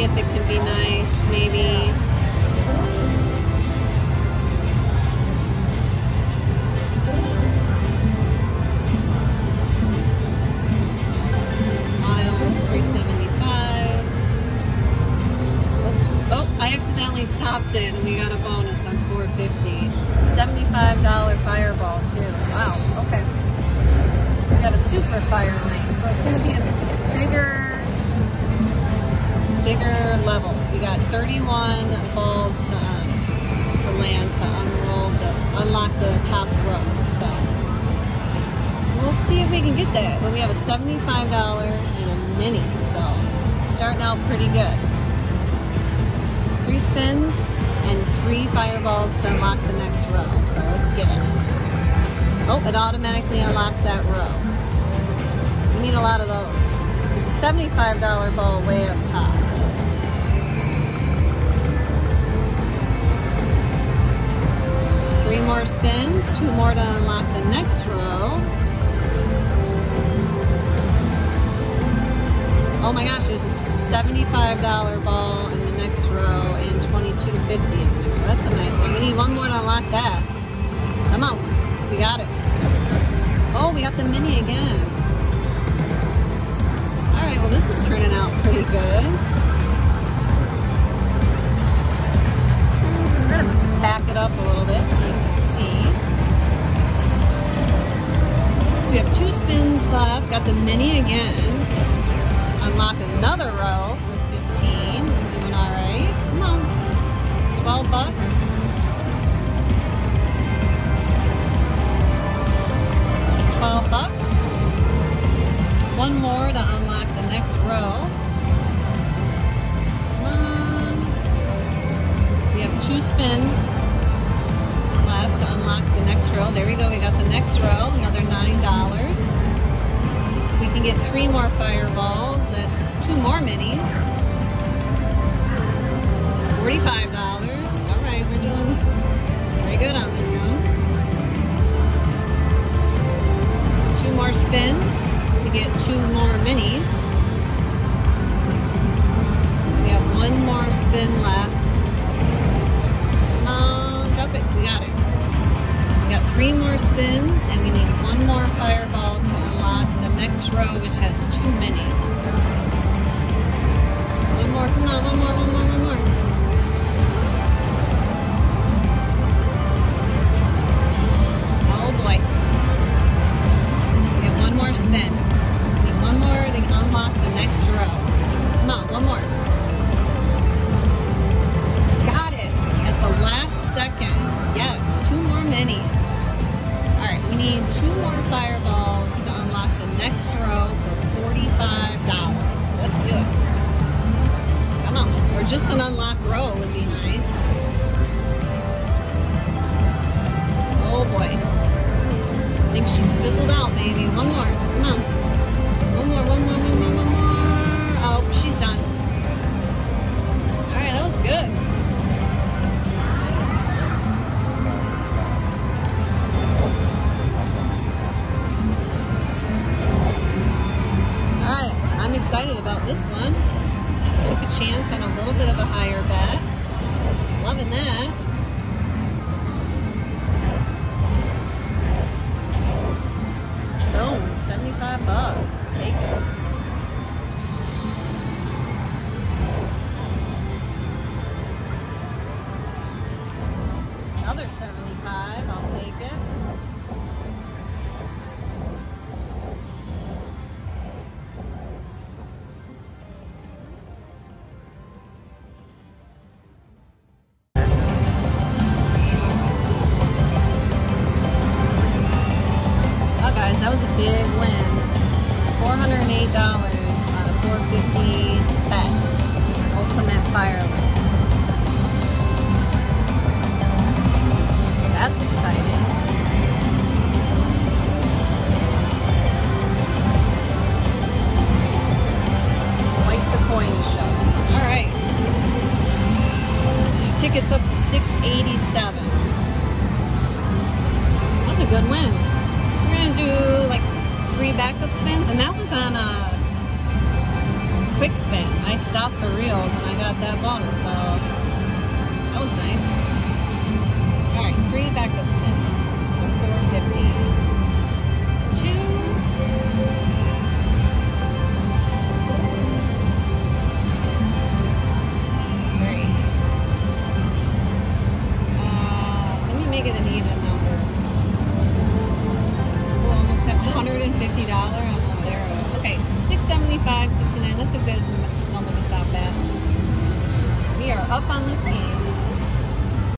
see if it can be nice, maybe. Miles, 375. Oops. Oh, I accidentally stopped it and we got a bonus on 450. $75 fireball too. Wow, okay. We got a super fire night, so it's gonna be a bigger levels. We got 31 balls to land to unlock the top row. So we'll see if we can get that. But we have a $75 and a mini, so starting out pretty good. 3 spins and 3 fireballs to unlock the next row. So let's get it. Oh, it automatically unlocks that row. We need a lot of those. There's a $75 ball way up top. Three more spins, 2 more to unlock the next row. Oh my gosh, there's a $75 ball in the next row and $22.50 in the next row. That's a nice one. We need 1 more to unlock that. Come on, we got it. Oh, we got the mini again. Alright, well this is turning out pretty good. I'm going to back it up a little bit so you can see. So we have 2 spins left. Got the mini again. Unlock another row with 15. We're doing alright. Come on. $12. $12. 1 more to unlock the next row. Come on. We have 2 spins left to unlock the next row. There we go, we got the next row, another $9. We can get 3 more fireballs, that's 2 more minis. $45, all right, we're doing very good on this one. 2 more spins. Get 2 more minis. We have 1 more spin left. Come on, drop it. We got it. We got 3 more spins and we need 1 more fireball to unlock the next row, which has 2 minis. 1 more, come on, 1 more. Oh boy. We have 1 more spin. 1 more to unlock the next row. Come on, 1 more. Got it at the last second. Yes, 2 more minis. All right, we need 2 more fireballs to unlock the next row for $45. Let's do it. Come on, or just an unlocked row would be nice. Oh boy. I think she's fizzled out, baby. 1 more, come on. One more. Oh, she's done. All right, that was good. All right, I'm excited about this one. Took a chance on a little bit of a higher bet. Loving that. Oh, $75. Take it. Another $75. I'll take it. Wow, guys, that was a big win. $408 on a 450 bet, Ultimate Fire Link. That's exciting. Quite the coin show. All right. Tickets up to $687. That's a good win. We're gonna do like 3 backup spins, and that was on a quick spin. I stopped the reels and I got that bonus, so that was nice. Alright, 3 backup spins with 450. 2, 3. Let me make it an even number. Oh, almost got $150 on the arrow. Okay, 675, 69. That's a good number to stop at. We are up on this game.